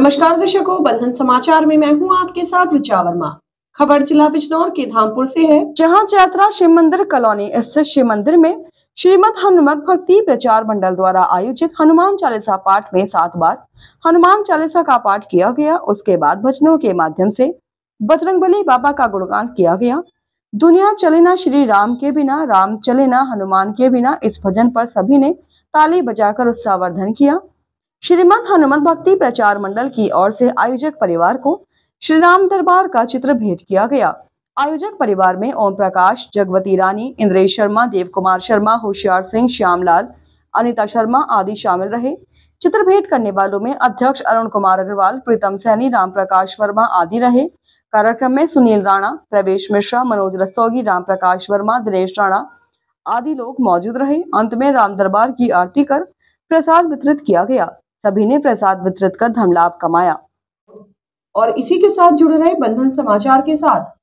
नमस्कार दर्शकों, बंधन समाचार में मैं हूं आपके साथ ऋषा वर्मा। खबर जिला बिजनौर के धामपुर से है, जहां यात्रा शिव मंदिर कॉलोनी स्थित शिव मंदिर में श्रीमद् हनुमत भक्ति प्रचार मंडल द्वारा आयोजित हनुमान चालीसा पाठ में 7 बार हनुमान चालीसा का पाठ किया गया। उसके बाद भजनों के माध्यम से बजरंगबली बाबा का गुणगान किया गया। दुनिया चले ना श्री राम के बिना, राम चले ना हनुमान के बिना, इस भजन पर सभी ने ताली बजाकर उत्साहवर्धन किया। श्रीमद् हनुमत भक्ति प्रचार मंडल की ओर से आयोजक परिवार को श्री राम दरबार का चित्र भेंट किया गया। आयोजक परिवार में ओम प्रकाश, जगवती रानी, इंद्रेश शर्मा, देव कुमार शर्मा, होशियार सिंह, श्यामलाल, अनिता शर्मा आदि शामिल रहे। चित्र भेंट करने वालों में अध्यक्ष अरुण कुमार अग्रवाल, प्रीतम सैनी, राम प्रकाश वर्मा आदि रहे। कार्यक्रम में सुनील राणा, प्रवेश मिश्रा, मनोज रसौगी, राम प्रकाश वर्मा, दिनेश राणा आदि लोग मौजूद रहे। अंत में राम दरबार की आरती कर प्रसाद वितरित किया गया। सभी ने प्रसाद वितरित कर धन लाभ कमाया। और इसी के साथ जुड़े रहे बंधन समाचार के साथ।